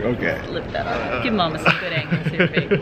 Okay. Lift that up. Give Mom a good angle so you're big.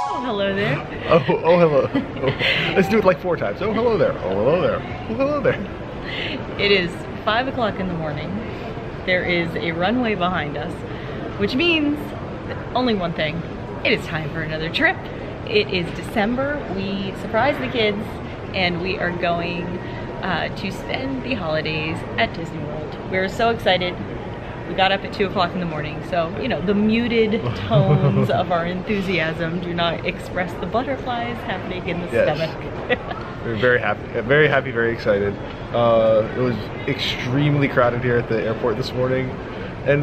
Oh, hello there. Oh, oh, hello. Oh. Let's do it like 4 times. Oh, hello there. Oh, hello there. Oh, hello there. It is 5 o'clock in the morning. There is a runway behind us, which means only one thing. It is time for another trip. It is December. We surprised the kids and we are going to spend the holidays at Disney World. We're so excited. We got up at 2 o'clock in the morning. So, you know, the muted tones of our enthusiasm do not express the butterflies happening in the stomach. We're very happy, very excited. It was extremely crowded here at the airport this morning. And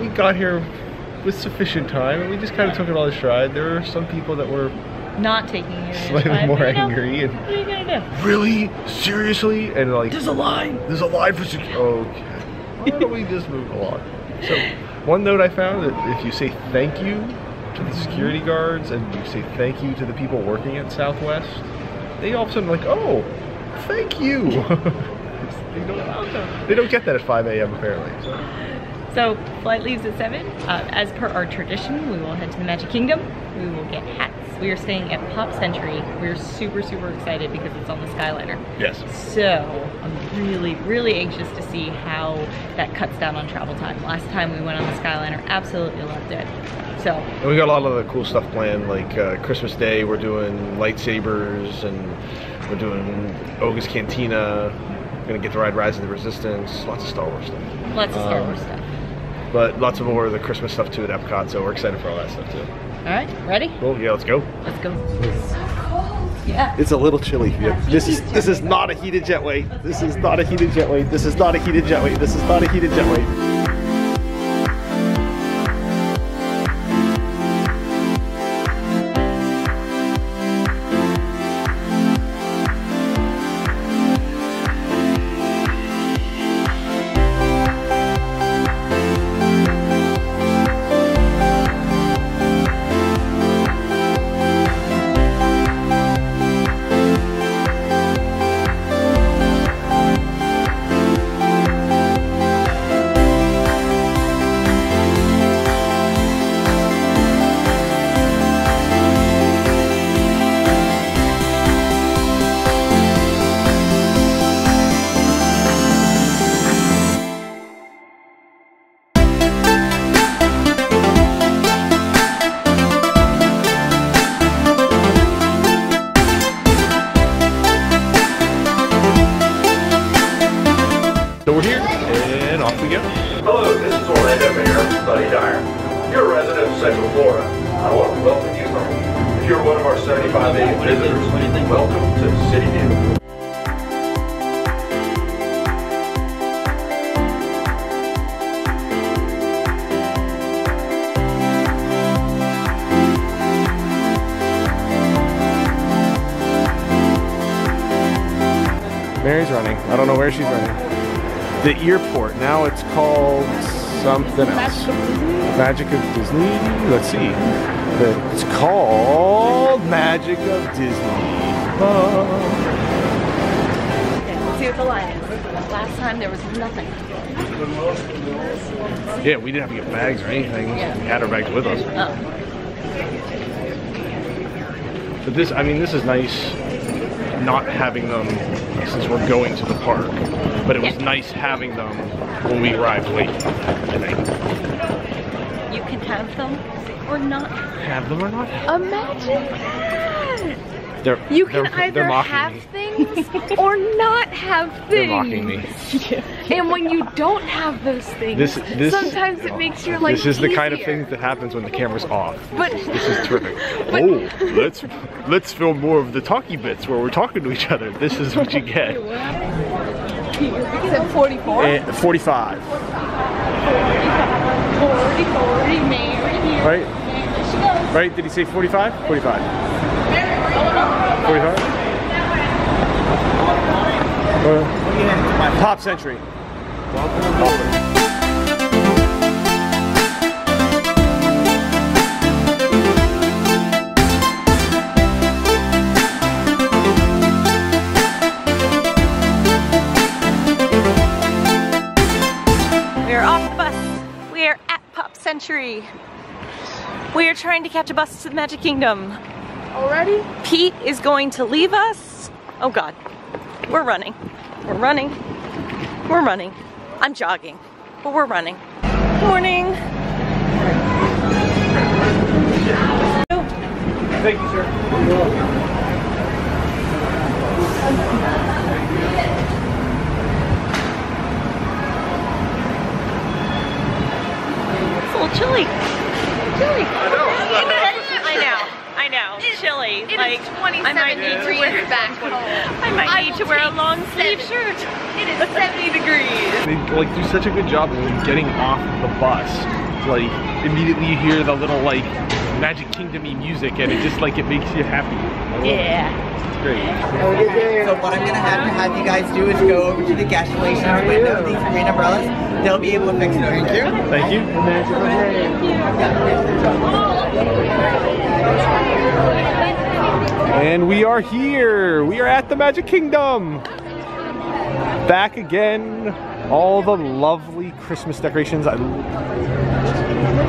we got here with sufficient time and we just kind of took it all in stride. There were some people that were not taking it slightly more angry and what are you gonna do? Really? Seriously? And like, there's a line! There's a line for security. Okay. Why don't we just move along? So, one note I found that if you say thank you to the security guards and you say thank you to the people working at Southwest, they all of a sudden are like, oh, thank you. they don't get that at 5 a.m. apparently. So flight leaves at 7. As per our tradition, we will head to the Magic Kingdom. We will get hats. We are staying at Pop Century. We're super, super excited because it's on the Skyliner. Yes. So I'm really, really anxious to see how that cuts down on travel time. Last time we went on the Skyliner, absolutely loved it. So. And we got a lot of the cool stuff planned, like Christmas Day, we're doing lightsabers, and we're doing Oga's Cantina. We're gonna get to ride Rise of the Resistance. Lots of Star Wars stuff. Lots of Star Wars stuff. But lots of more of the Christmas stuff too at Epcot, so we're excited for all that stuff too. All right, ready? Cool. Yeah, let's go. Let's go. It's so cold. Yeah. It's a little chilly here. This is not a heated jetway. This is not a heated jetway. This is not a heated jetway. This is not a heated jetway. Mary's running. I don't know where she's running. The airport. Now it's called something else. Magic of Disney? Let's see. It's called Magic of Disney. Okay, let's see what the line is. Last time there was nothing. Yeah, we didn't have to get bags or anything. Yeah. We had our bags with us. Oh. But this, I mean, this is nice. Not having them since we're going to the park, but it was nice having them when we arrived late tonight. You can have them or not. Have them or not. Imagine that! You can either have things or not have things. They're mocking me. And when you don't have those things, sometimes it makes your life easier. This is the kind of thing that happens when the camera's off. But this is terrific. Oh, let's film more of the talkie bits where we're talking to each other. This is what you get. You said 44? 45. 40, 40, right? Right? Did he say 45? 45. 45? Pop Century. Century. We are trying to catch a bus to the Magic Kingdom. Already? Pete is going to leave us. Oh God, we're running. We're running. We're running. I'm jogging, but we're running. Morning. Thank you, sir. It's a little chilly. Chilly. I know. Chilly. It like, is 27 degrees back home. I might need to wear a long sleeve shirt. It is 70 degrees. They like do such a good job of getting off the bus. Like immediately you hear the little like Magic Kingdom-y music, and it just like it makes you happy. Yeah. It's great. So what I'm gonna have you guys do is go over to the gas stations window. These green umbrellas, they'll be able to fix it. Thank you. And we are here. We are at the Magic Kingdom. Back again. All the lovely Christmas decorations. There's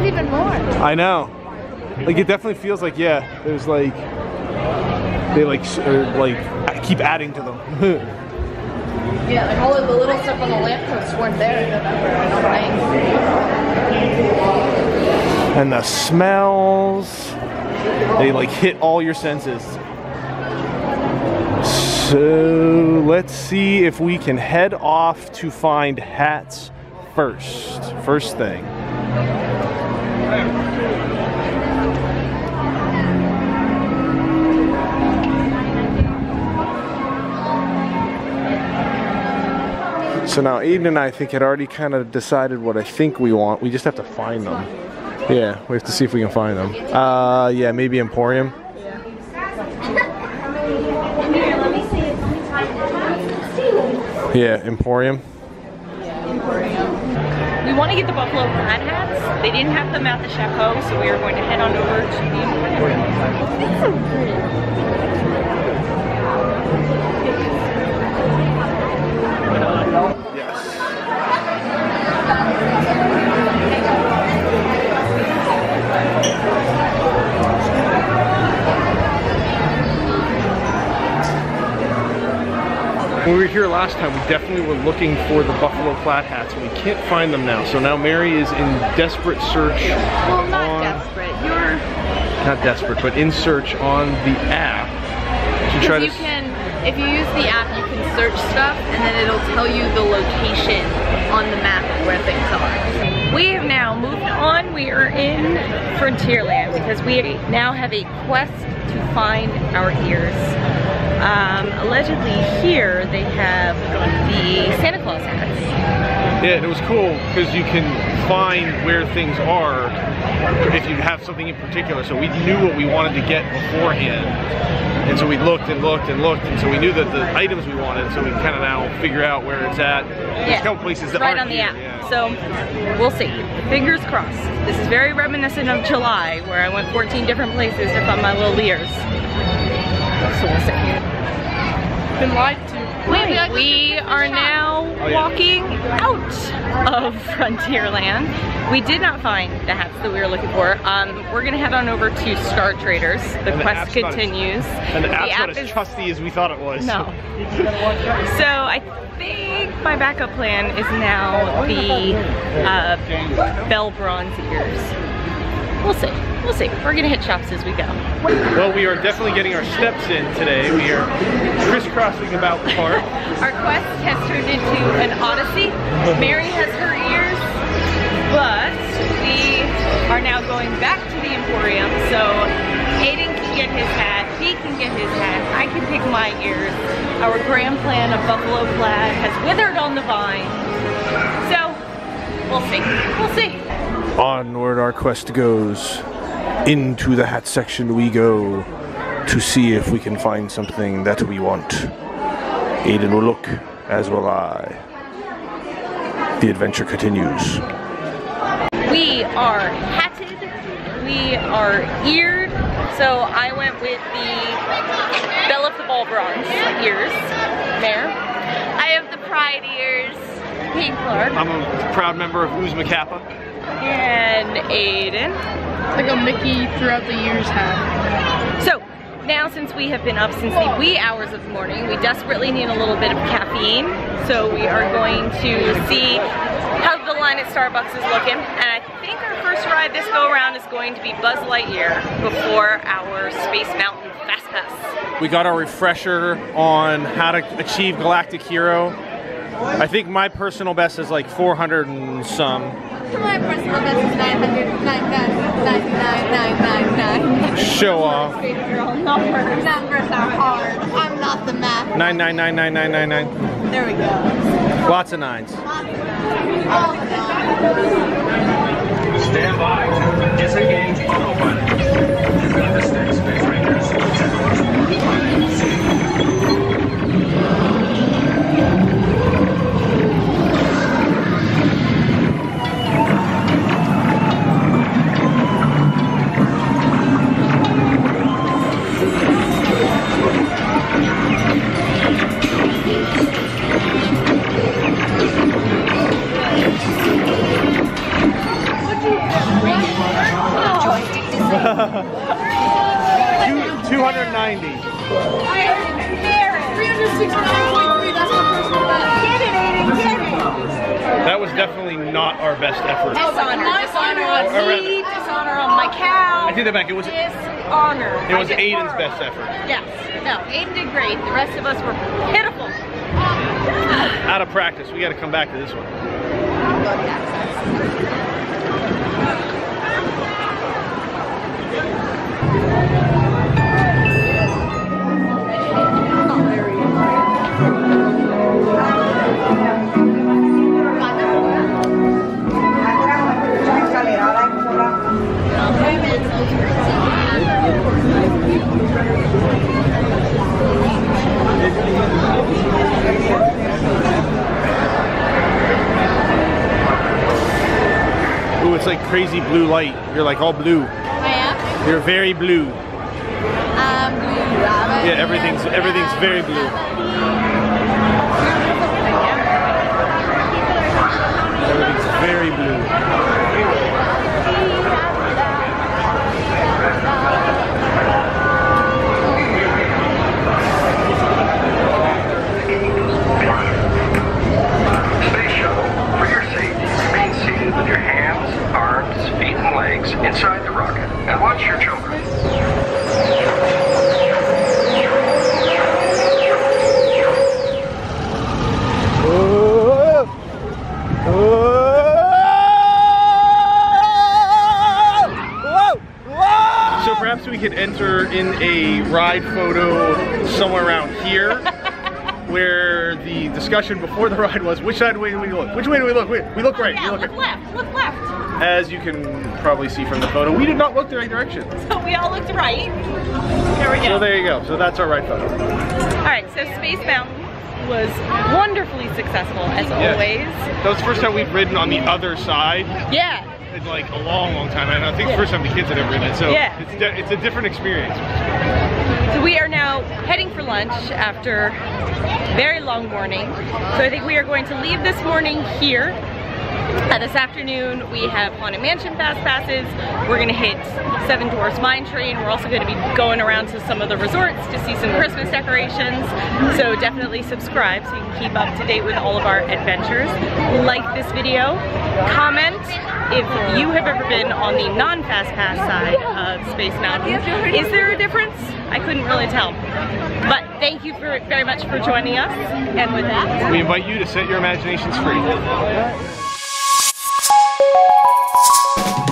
even more. I know. Like it definitely feels like, yeah, there's like, they like keep adding to them. Yeah, like all of the little stuff on the lampposts weren't there. And the smells, they like hit all your senses. So let's see if we can head off to find hats first. First thing. So now Aidan and I think had already kind of decided what I think we want. We just have to find them. Yeah, we have to see if we can find them. Yeah, maybe Emporium. Yeah, Emporium. We want to get the buffalo plaid hats. They didn't have them at the Chapeau, so we are going to head on over to the Emporium. It's so pretty. Yes. When we were here last time, we definitely were looking for the buffalo plaid hats, and we can't find them now. So now Mary is in desperate search. Well, not desperate. You're not desperate, but in search on the app to try to. If you use the app, you can search stuff, and then it'll tell you the location on the map of where things are. We have now moved on. We are in Frontierland because we now have a quest to find our ears. Allegedly here they have the Santa Claus hats. Yeah, and it was cool because you can find where things are if you have something in particular. So we knew what we wanted to get beforehand, and so we looked and looked and looked, and so we knew that the items we wanted, so we can kind of now figure out where it's at. Yeah. There's a couple places that aren't on the app. Yeah. So we'll see. Fingers crossed. This is very reminiscent of July, where I went 14 different places to find my little ears. So we'll see. Been lied to. Wait, we are now walking out of Frontierland. We did not find the hats that we were looking for. We're gonna head on over to Star Traders. The quest continues. And the app's not as trusty as we thought it was. No. So I think my backup plan is now the bell bronze ears. We'll see. We'll see. We're gonna hit shops as we go. Well, we are definitely getting our steps in today. We are crisscrossing about the park. Our quest has turned into an odyssey. Mary has her ears, but we are now going back to the Emporium. So Aidan can get his hat, Pete can get his hat, I can pick my ears. Our grand plan of buffalo plaid has withered on the vine. So we'll see. We'll see. Onward our quest goes. Into the hat section we go to see if we can find something that we want. Aidan will look, as will I. The adventure continues. We are hatted, we are eared, so I went with the Belle of the Ball Bronze ears there. I have the pride ears, Pink Clark. I'm a proud member of Oozma Kappa. And and Aidan. It's like a Mickey throughout the years hat. So, now since we have been up since the wee hours of the morning, we desperately need a little bit of caffeine. So we are going to see how the line at Starbucks is looking. And I think our first ride this go around is going to be Buzz Lightyear before our Space Mountain Fast Pass. We got our refresher on how to achieve Galactic Hero. I think my personal best is like 400 and some. My personal best is 999. Show off. Numbers are hard. I'm not the math. 9999999. There we go. Lots of nines. Stand by to disengage auto pilot. You've got this thing, Space Rangers. It was Aidan's best effort. Yes. No, Aidan did great. The rest of us were pitiful. Out of practice. We got to come back to this one. Ooh, it's like crazy blue light. You're like all blue. I am? You're very blue. I'm blue. Yeah, everything's very blue. Everything's very blue. Inside the rocket and watch your children. Whoa. Whoa. Whoa. So perhaps we could enter in a ride photo somewhere around here where the discussion before the ride was which side do we look? Which way do we look? We look right. Yeah, we look left. Look left. As you can probably see from the photo, we did not look the right direction. So we all looked right. There we go. So there you go. So that's our right photo. All right, so Space Mountain was wonderfully successful, as always. That was the first time we've ridden on the other side. Yeah. In like a long, long time. And I think the first time the kids had ever ridden it. So it's a different experience. So we are now heading for lunch after a very long morning. So I think we are going to leave this morning here. This afternoon we have Haunted Mansion Fast Passes, we're going to hit Seven Dwarfs Mine Train, we're also going to be going around to some of the resorts to see some Christmas decorations, so definitely subscribe so you can keep up to date with all of our adventures. Like this video, comment if you have ever been on the non-Fast Pass side of Space Mountain. Is there a difference? I couldn't really tell. But thank you very much for joining us, and with that, we invite you to set your imaginations free. Thank you.